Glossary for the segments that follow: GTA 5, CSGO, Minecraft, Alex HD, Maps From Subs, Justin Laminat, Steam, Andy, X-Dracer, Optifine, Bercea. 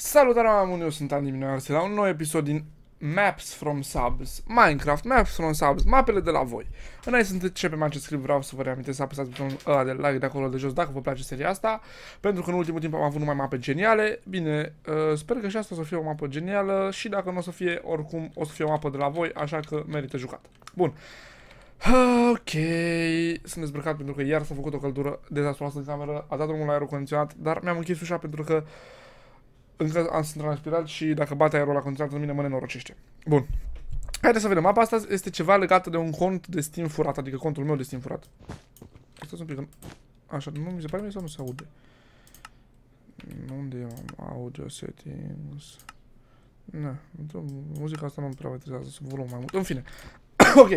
Salutare, oameni, eu sunt Andy la un nou episod din Maps from Subs, Minecraft, Maps from Subs, mapele de la voi. Înainte să începem acest clip, vreau să vă reamintesc să apăsați butonul ăla de like de acolo de jos dacă vă place seria asta, pentru că în ultimul timp am avut numai mape geniale. Bine, sper că și asta o să fie o mapă genială și dacă nu o să fie, oricum o să fie o mapă de la voi, așa că merită jucat. Bun. Ok, sunt dezbrăcat pentru că iar s-a făcut o căldură dezastruoasă în cameră, a dat drumul la aerul condiționat, dar mi-am închis ușa pentru că încă am transpirat și dacă bate aerul la condiționat în mine mă nenorocește. Bun, haideți să vedem. Mapa asta este ceva legat de un cont de Steam furat, adică contul meu de Steam furat. Stați un pic, așa, nu mi se pare mie sau nu se aude? Unde am audio settings? Na, muzica asta nu-mi prea interesează, să volum mai mult, în fine. Ok,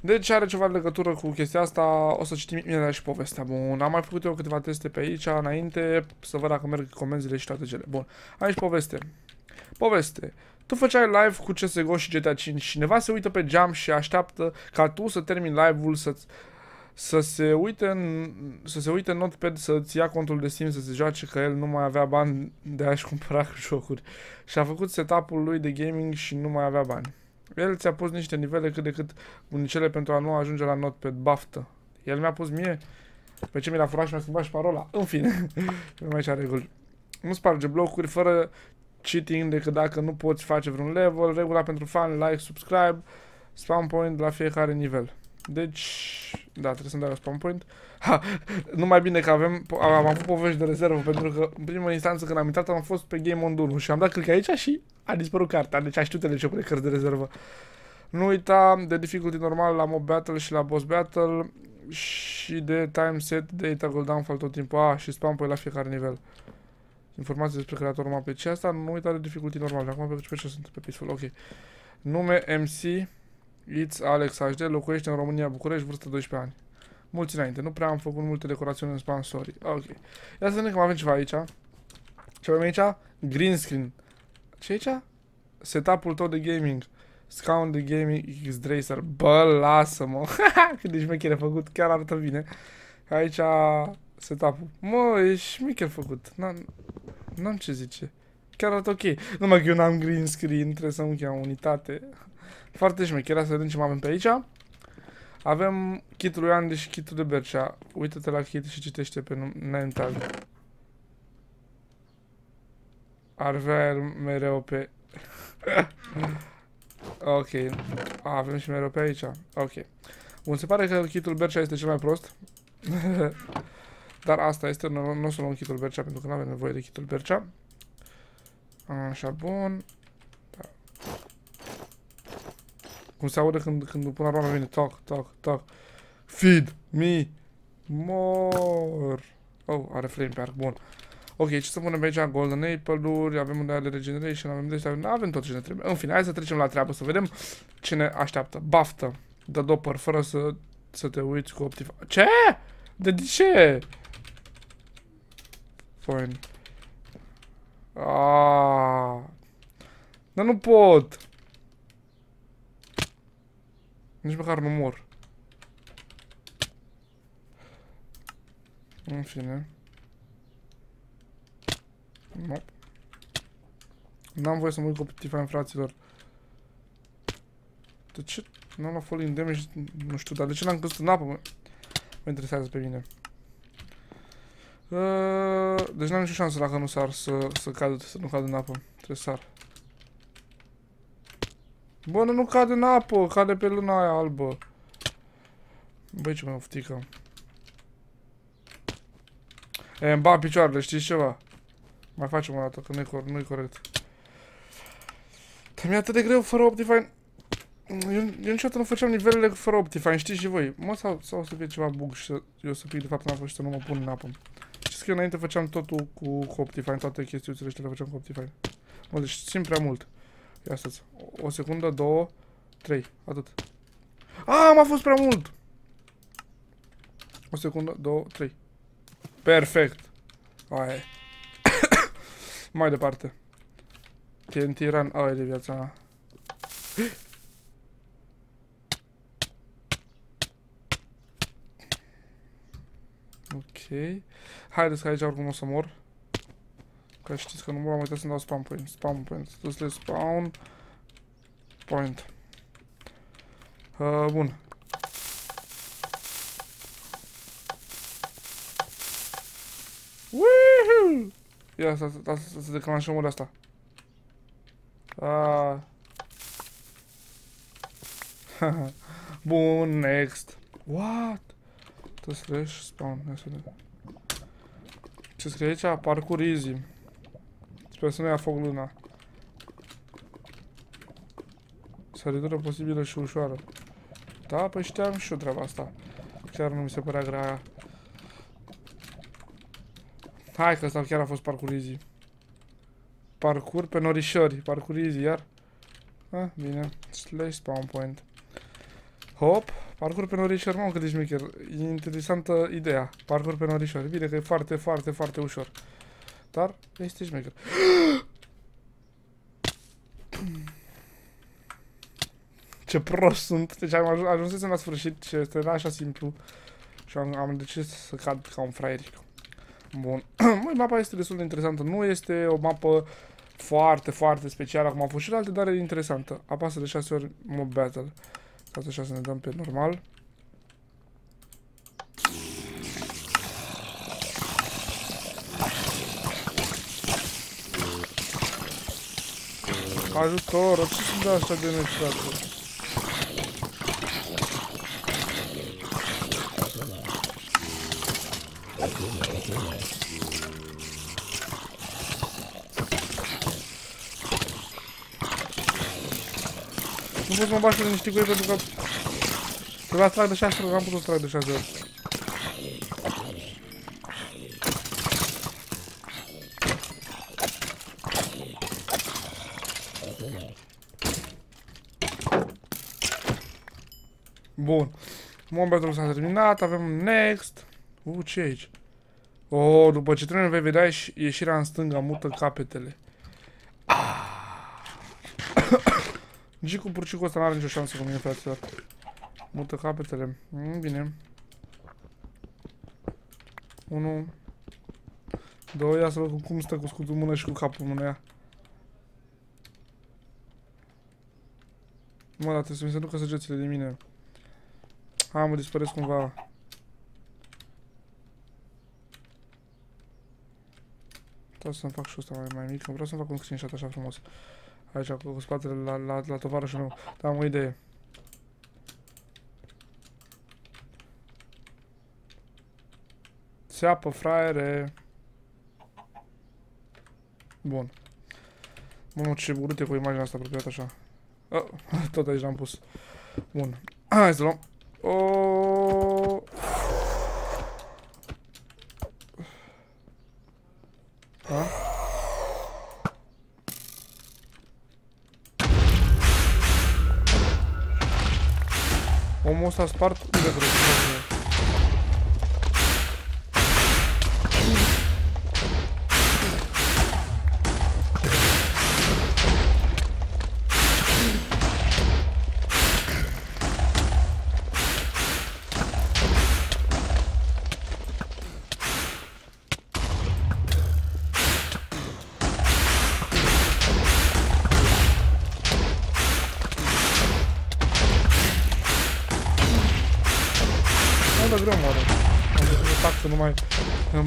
deci are ceva legătură cu chestia asta, o să citim imediat și povestea. Bun, am mai făcut eu câteva teste pe aici, înainte, să văd dacă merg comenzile și toate cele. Bun, aici poveste. Poveste. Tu făceai live cu CSGO și GTA 5 și cineva se uită pe geam și așteaptă ca tu să termini live-ul, să se uite în notepad, să-ți ia contul de Steam, să se joace, că el nu mai avea bani de a-și cumpăra jocuri. Și a făcut setup-ul lui de gaming și nu mai avea bani. El ți-a pus niște nivele cât de cât bunicele pentru a nu ajunge la not pe baftă. El mi-a pus mie pe ce mi l-a furat și mi-a schimbat și parola. În fine, nu mai are reguli. Nu sparge blocuri fără cheating decât dacă nu poți face vreun level. Regula pentru fan, like, subscribe, spawn point la fiecare nivel. Deci, da, trebuie să-mi dau spawn point. Ha, numai bine că am avut povești de rezervă, pentru că în prima instanță când am intrat am fost pe Game On 1 și am dat click aici și a dispărut cartea, deci a știut de ce pune cărți de rezervă. Nu uita de difficulty normal la mob battle și la boss battle și de time set de toggle downfall tot timpul, și spawn point la fiecare nivel. Informații despre creatorul mapei. Ce asta? Nu uita de difficulty normal. Acum pe ce sunt pe peaceful, ok. Nume MC It's Alex HD, locuiește în România, București, vârstă 12 ani. Mulți înainte, nu prea am făcut multe decorațiuni în sponsorii. Ok. Ia să vedem că avem ceva aici. Ce avem aici? Green screen. Ce aici? Setup-ul tău de gaming. Scaun de gaming X-Dracer. Bă, lasă-mă. Cât de șmecher făcut, chiar arată bine. Aici setup-ul. Mă, e șmecher făcut. N-am ce zice. Chiar arată ok. Numai că eu n-am green screen, trebuie să-mi cheam unitate. Foarte șmecher, să vedem ce mai avem pe aici. Avem kitul lui Andy și kitul de Bercea. Uită-te la kit și citește pe nume. Ar vrea mereu pe... ok, avem și mereu pe aici. Ok. Bun, se pare că kitul Bercea este cel mai prost. Dar asta este, nu o să luăm kitul Bercea pentru că nu avem nevoie de kitul Bercea. Așa, bun. Cum se aude când îmi pun arma, vine toc, toc, toc. Feed me more. Oh, are flame pe arc, bun. Ok, ce să punem pe aici? Golden Apple-uri, avem unde are regeneration, avem de nu avem tot ce ne trebuie. În fine, hai să trecem la treabă, să vedem ce ne așteaptă. Baftă, de dopper, fără să te uiți cu Optifine. Ce? De ce? Fine. Aaaa. Dar nu pot. Nici măcar nu mor. În fine. Nu. N-am voie să mă uit cu Optifine, fraților. De ce? N-am luat falling damage? Nu știu, dar de ce n-am căzut în apă? Mă interesează pe mine. Deci n-am nicio șansă dacă nu sar să nu cad în apă. Trebuie să sar. Bă, nu cade în apă, cade pe luna aia albă. Băi, ce mă oftică. E, îmi bag picioarele, știți ceva? Mai facem o dată, că nu-i corect. Dar mi-e atât de greu fără Optifine. Eu niciodată nu făceam nivelele fără Optifine, știți și voi. Mă, sau să fie ceva bug și eu să pic de fapt în apă și să nu mă pun în apă. Știți că eu înainte făceam totul cu Optifine, toate chestiuțele ăștia le făceam cu Optifine. Mă, deci simt prea mult. Ia stați. O secundă, două, trei. Atât. A, m-a fost prea mult! O secundă, două, trei. Perfect! Aia e. Mai departe. TNT run. Aia e de viața mea. Ok. Haideți că aici oricum o să mor. Ca știți că nu m-am uitat să-mi dau spawn point. Spawn point. Dusle spawn point. Bun. Woohoo! Ia să declanșăm ori asta. Bun, next. What? To slash spawn. Ce scrie aici? Parkour easy. Sper să nu ia foc luna. Săritură posibilă și ușoară. Da, păi știam și eu treaba asta. Chiar nu mi se părea grea aia. Hai că ăsta chiar a fost parkour easy. Parkour pe norișori. Parkour easy, iar. Ah, bine. Slash spawn point. Hop. Parkour pe norișori. Mamă, cât de șmecher. E interesantă ideea. Parkour pe norișori. Bine că e foarte, foarte, foarte ușor. Dar este șmecher. Ce prost sunt. Deci am ajuns la sfârșit și este așa simplu. Și am decis să cad ca un fraieric. Bun, mapa este destul de interesantă. Nu este o mapă foarte, foarte specială, cum au fost și alte, dar e interesantă. Apasă de 6 ori mob battle. Ca așa să ne dăm pe normal. Ajutor, ce sunt de așa de necesară? Nu pot să mă bași de niște cu ei pentru că trebuia să trag de 6 ori, n-am putut să trag de 6 ori. Bun, momentul s-a terminat, avem next. Ce e aici? Oh, după ce trenul vei vedea ieșirea în stânga, mută capetele. Nici cu purcicul ăsta n-are nicio șansă cu mine, fraților. Mută capetele. Bine. 1 2, ia să văd cum stă cu scutul în mână și cu capul în mână. Mă, dar trebuie să mi se ducă săgețile de mine. Hai, mă dispăresc cumva. Vreau să-mi fac și ăsta mai mic, vreau să-mi fac un screenshot așa frumos. Aici, cu spatele la tovarășul meu. Dar am o idee. Țeapă, fraiere. Bun. Mă, ce urât e cu imaginea asta apropiat așa. Tot aici l-am pus. Bun. Hai să luăm. O... Da? Omul ăsta a spart de greu.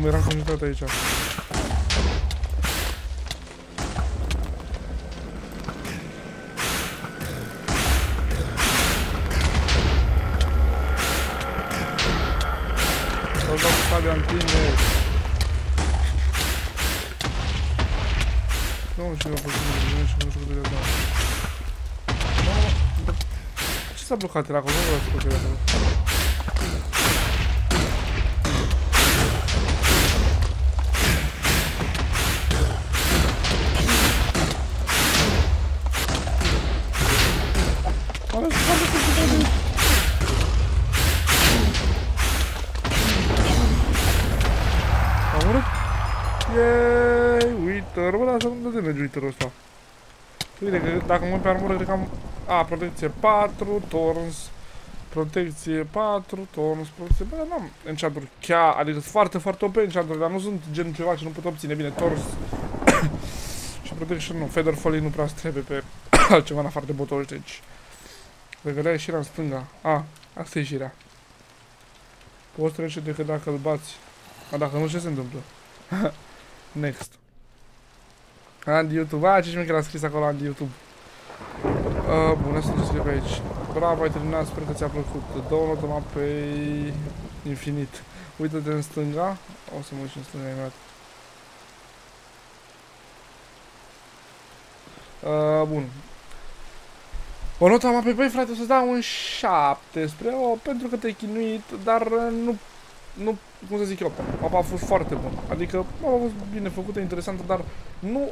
Eram conectat aici. S-au dat cu sabia în tine. Nu știu, nu știu cât de departe. Ce s-a blocat el acolo? Nu vreau să fac el acolo. Ăsta. Uite că dacă mă uit pe armură, cred că am... A, protecție 4, torns. Protecție 4, torns, protecție... Bă, n-am enchant-uri chiar, adică sunt foarte, foarte OP enchant-uri, dar nu sunt gen ceva ce nu pot obține. Bine, torns Și probabil și nu, Fedor Foley nu prea trebuie pe altceva în afară de botolci, deci... Regălea ieșirea în stânga. A, asta e ieșirea. Poți trece decât dacă îl bați. A, dacă nu, ce se întâmplă? Next. Andy YouTube. A, ce șmecher a scris acolo Andy YouTube. Bun, să ducem pe aici. Bravo, ai terminat, sper că ți-a plăcut. Dă o notă mapei infinit. Uită-te în stânga. O să mă uit în stânga imediat. Bun. O notă mapei, băi frate, o să-ți dau un 7 spre 8, pentru că te-ai chinuit, dar nu, cum să zic eu, mapa a fost foarte bună. Adică mapa a fost bine făcută, interesantă, dar nu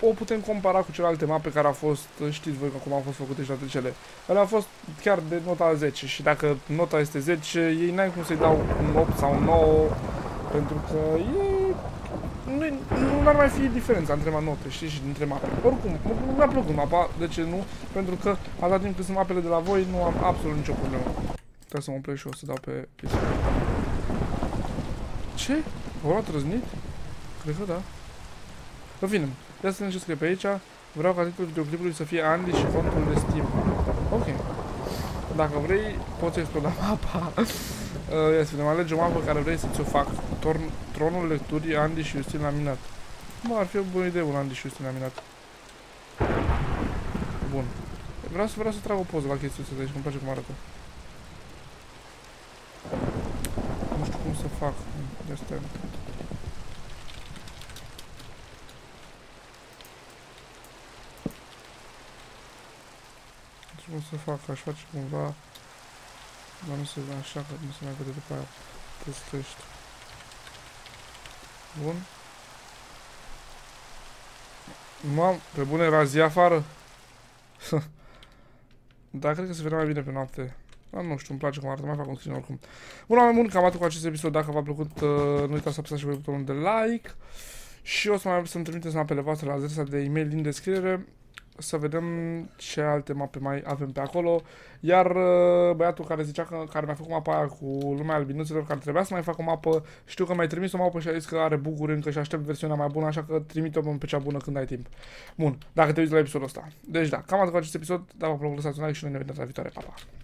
o putem compara cu celelalte mape care au fost, știți voi cum au fost făcute și la cele. Ele au fost chiar de nota 10 și dacă nota este 10, ei n-ai cum să-i dau un 8 sau un 9, pentru că ei... Nu ar mai fi diferența între note, știi, și dintre mape. Oricum, nu mi-a plăcut mapa, de ce nu? Pentru că atâta timp cât sunt mapele de la voi, nu am absolut nicio problemă. Trebuie să mă plec și o să dau pe chestia. Ce? V-au luat răznit? Cred că da. În fine, ia să vedem ce scrie pe aici. Vreau ca titlul videoclipului să fie Andy și contul de Steam. Ok. Dacă vrei, poți exploda mapa. Ia să vedem, alege o mapă care vrei să-ți o fac. Tronul lecturii Andy și Justin Laminat. Bă, ar fi o bună idee un Andy și Justin Laminat. Bun. Vreau să trag o poză la chestia asta, deci îmi place cum arată. Nu știu cum să fac. Asta e. Nu știu cum să fac, aș face cumva... Dar nu se vede așa, că nu se mai vede după aia. Pustești. Bun. Mam, pe bune era zi afară? Da, cred că se vedea mai bine pe noapte. Dar nu știu, îmi place cum arată, mai fac un screen oricum. Bun, oameni buni, cam atât cu acest episod. Dacă v-a plăcut, nu uitați să apăsați și voi butonul de like. Și o să mai să-mi trimiteți mapele voastre la adresa de e-mail din descriere. Să vedem ce alte mape mai avem pe acolo. Iar băiatul care zicea că mi-a făcut mapa aia cu lumea albinuților, care trebuia să mai fac o mapă, știu că mi-ai trimis o mapă și a zis că are buguri încă și aștept versiunea mai bună, așa că trimite-o pe cea bună când ai timp. Bun, dacă te uiți la episodul ăsta. Deci da, cam atât cu acest episod, dacă v-a plăcut lăsați un like și noi ne vedem la viitoare. Pa, pa!